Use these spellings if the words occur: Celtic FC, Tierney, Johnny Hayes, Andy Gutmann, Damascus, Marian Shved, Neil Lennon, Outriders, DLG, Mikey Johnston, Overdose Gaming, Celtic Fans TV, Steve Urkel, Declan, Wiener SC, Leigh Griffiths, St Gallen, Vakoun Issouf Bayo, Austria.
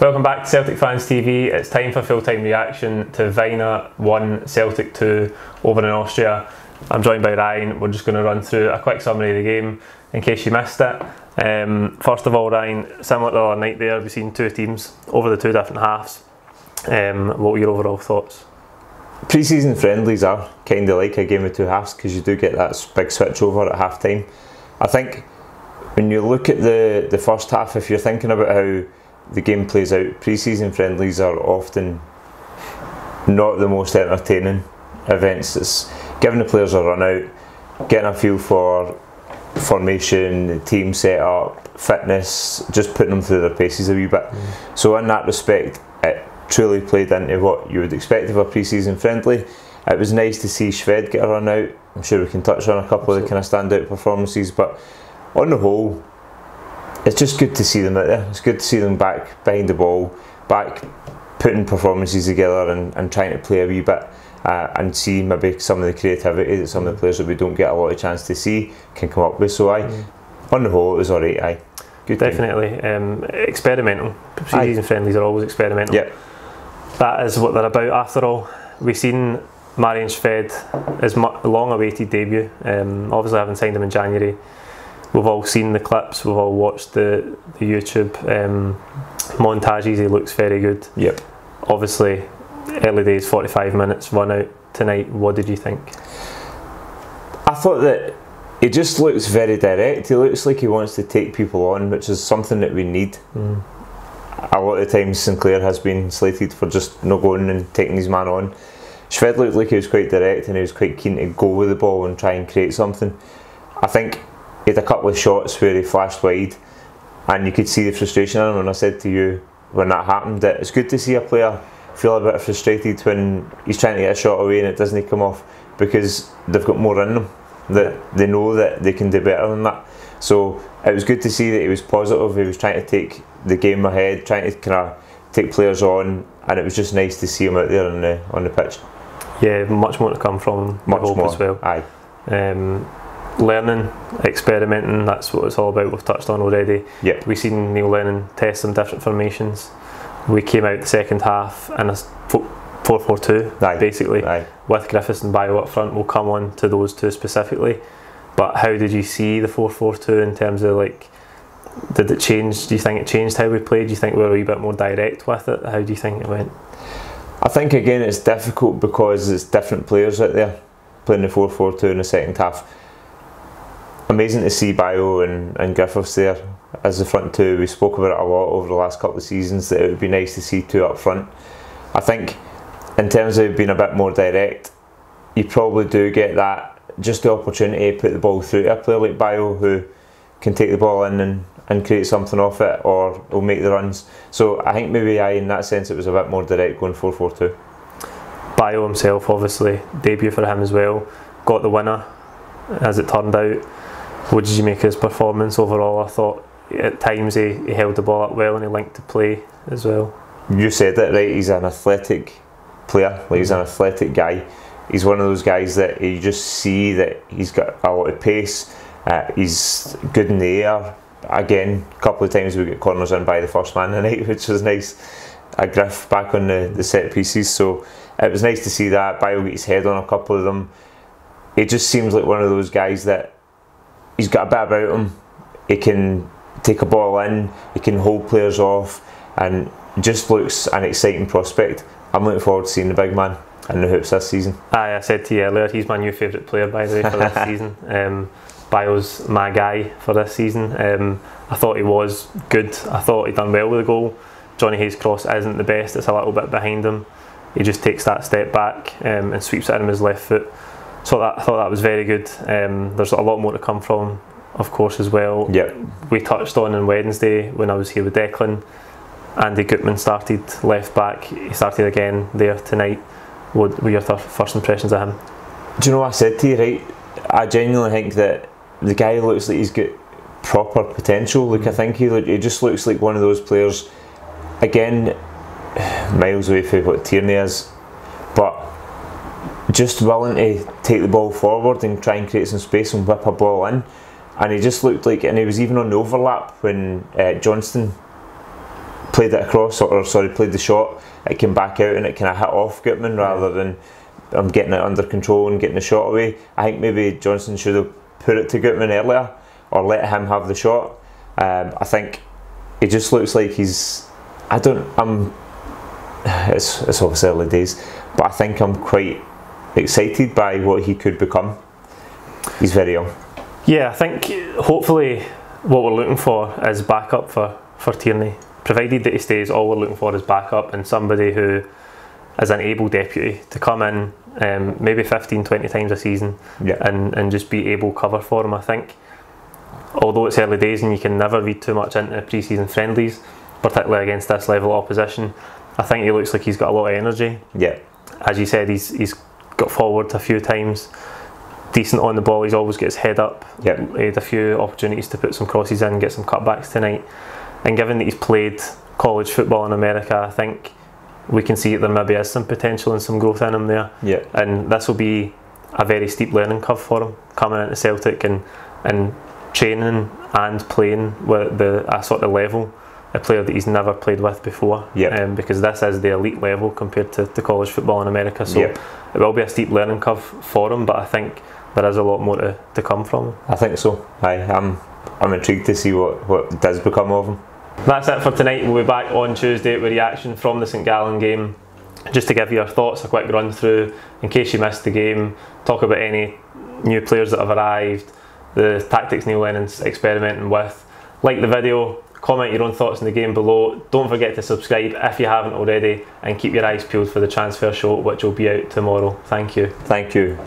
Welcome back to Celtic Fans TV. It's time for full-time reaction to Wiener 1, Celtic 2 over in Austria. I'm joined by Ryan. We're just going to run through a quick summary of the game in case you missed it. First of all, Ryan, similar to the other night there, we've seen two teams over the two different halves. What were your overall thoughts? Pre-season friendlies are kind of like a game of two halves because you do get that big switch over at half-time. I think when you look at the first half, if you're thinking about how the game plays out, pre-season friendlies are often not the most entertaining events. It's giving the players a run out, getting a feel for formation, team set up, fitness, just putting them through their paces a wee bit. So in that respect, it truly played into what you would expect of a pre-season friendly. It was nice to see Shved get a run out. I'm sure we can touch on a couple of the kind of standout performances, but on the whole, it's just good to see them out there. It's good to see them back behind the ball, back putting performances together and trying to play a wee bit and see maybe some of the creativity that some of the players that we don't get a lot of chance to see can come up with. So on the whole, it was alright. Good. Definitely. Experimental. Pre-season friendlies are always experimental. Yep. That is what they're about after all. We've seen Marian Shved, his long-awaited debut. Obviously having signed him in January. We've all seen the clips, we've all watched the YouTube montages. He looks very good. Yep. Obviously, early days, 45 minutes, run out tonight. What did you think? I thought that he just looks very direct. He looks like he wants to take people on, which is something that we need. A lot of times Sinclair has been slated for just not going and taking his man on. Shved looked like he was quite direct and he was quite keen to go with the ball and try and create something. I think he had a couple of shots where he flashed wide and you could see the frustration in him, and I said to you when that happened that it's good to see a player feel a bit frustrated when he's trying to get a shot away and it doesn't come off, because they've got more in them, that they know that they can do better than that. So it was good to see that he was positive, he was trying to take the game ahead, trying to kind of take players on, and it was just nice to see him out there on the pitch. Yeah, much more to come from him, much more as well. Learning, experimenting, that's what it's all about. We've touched on already. Yep. We've seen Neil Lennon test some different formations. We came out the second half in a 4-4-2 basically, with Griffiths and Bayo up front. We'll come on to those two specifically, but how did you see the 4-4-2 in terms of, like, did it change? Do you think it changed how we played? Do you think we were a wee bit more direct with it? How do you think it went? I think again it's difficult because it's different players out there playing the 4-4-2 in the second half. Amazing to see Bayo and Griffiths there as the front two. We spoke about it a lot over the last couple of seasons that it would be nice to see two up front. I think in terms of being a bit more direct, you probably do get that, just the opportunity to put the ball through to a player like Bayo who can take the ball in and create something off it, or will make the runs. So I think maybe in that sense it was a bit more direct going 4-4-2. Bayo himself, obviously, debut for him as well, got the winner as it turned out. What did you make of his performance overall? I thought at times he held the ball up well and he linked to play as well. You said it right, he's an athletic player, like he's an athletic guy. He's one of those guys that you just see that he's got a lot of pace, he's good in the air. Again, a couple of times we get corners in by the first man tonight, which was nice. A Griff back on the set pieces, so it was nice to see that. Bayo get his head on a couple of them. It just seems like one of those guys that he's got a bit about him. He can take a ball in, he can hold players off, and just looks an exciting prospect. I'm looking forward to seeing the big man in the hoops this season. I said to you earlier, he's my new favourite player, by the way, for this season. Bayo's my guy for this season. I thought he was good. I thought he'd done well with the goal. Johnny Hayes' cross isn't the best, it's a little bit behind him. He just takes that step back and sweeps it in his left foot. So I thought that was very good. There's a lot more to come from, of course, as well. Yep. We touched on Wednesday when I was here with Declan. Andy Gutmann started left back. He started again there tonight. What were your first impressions of him? Do you know what I said to you, right? I genuinely think that the guy looks like he's got proper potential. Like, I think he just looks like one of those players, again, miles away from what Tierney is, but just willing to take the ball forward and try and create some space and whip a ball in. And he just looked like, and he was even on the overlap when Johnston played it across, or sorry, played the shot, it came back out and it kind of hit off Gutmann rather than getting it under control and getting the shot away. I think maybe Johnston should have put it to Gutmann earlier or let him have the shot. I think he just looks like he's, it's obviously early days, but I think I'm quite excited by what he could become. He's very young. Yeah, I think hopefully what we're looking for is backup for Tierney. Provided that he stays, all we're looking for is backup and somebody who is an able deputy to come in maybe 15-20 times a season, yeah, and just be able cover for him, I think. Although it's early days and you can never read too much into pre-season friendlies, particularly against this level of opposition, I think he looks like he's got a lot of energy. Yeah. As you said, he's got forward a few times, decent on the ball, he's always got his head up. Yep. He had a few opportunities to put some crosses in, get some cutbacks tonight. And given that he's played college football in America, I think we can see that there maybe is some potential and some growth in him there. Yep. And this will be a very steep learning curve for him, coming into Celtic and training and playing with a sort of level, a player that he's never played with before. Yep. Because this is the elite level compared to college football in America. So yep, it will be a steep learning curve for him, but I think there is a lot more to come from him. I think so. I'm intrigued to see what does become of him. That's it for tonight. We'll be back on Tuesday with reaction from the St Gallen game. Just to give you our thoughts, a quick run through in case you missed the game, talk about any new players that have arrived, the tactics Neil Lennon's experimenting with. Like the video, comment your own thoughts in the game below. Don't forget to subscribe if you haven't already, and keep your eyes peeled for the transfer show, which will be out tomorrow. Thank you. Thank you.